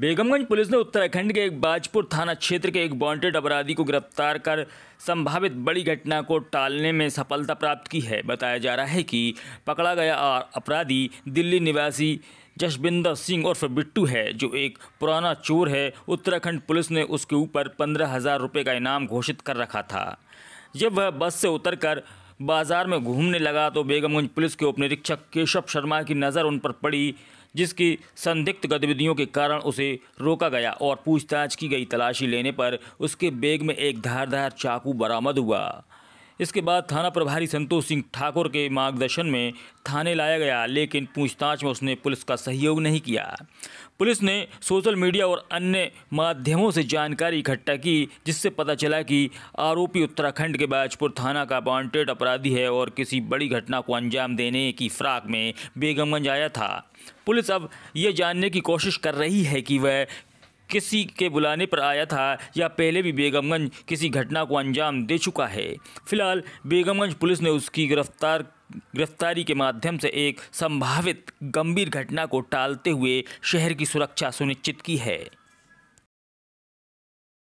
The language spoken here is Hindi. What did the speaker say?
बेगमगंज पुलिस ने उत्तराखंड के एक बाजपुर थाना क्षेत्र के एक वांटेड अपराधी को गिरफ्तार कर संभावित बड़ी घटना को टालने में सफलता प्राप्त की है। बताया जा रहा है कि पकड़ा गया अपराधी दिल्ली निवासी जसविंदर सिंह उर्फ बिट्टू है, जो एक पुराना चोर है। उत्तराखंड पुलिस ने उसके ऊपर 15,000 रुपये का इनाम घोषित कर रखा था। जब वह बस से उतरकर बाजार में घूमने लगा तो बेगमगंज पुलिस के उप निरीक्षक केशव शर्मा की नज़र उन पर पड़ी, जिसकी संदिग्ध गतिविधियों के कारण उसे रोका गया और पूछताछ की गई। तलाशी लेने पर उसके बैग में एक धारदार चाकू बरामद हुआ। इसके बाद थाना प्रभारी संतोष सिंह ठाकुर के मार्गदर्शन में थाने लाया गया, लेकिन पूछताछ में उसने पुलिस का सहयोग नहीं किया। पुलिस ने सोशल मीडिया और अन्य माध्यमों से जानकारी इकट्ठा की, जिससे पता चला कि आरोपी उत्तराखंड के बाजपुर थाना का वांटेड अपराधी है और किसी बड़ी घटना को अंजाम देने की फिराक में बेगमगंज आया था। पुलिस अब यह जानने की कोशिश कर रही है कि वह किसी के बुलाने पर आया था या पहले भी बेगमगंज किसी घटना को अंजाम दे चुका है। फिलहाल बेगमगंज पुलिस ने उसकी गिरफ्तारी के माध्यम से एक संभावित गंभीर घटना को टालते हुए शहर की सुरक्षा सुनिश्चित की है।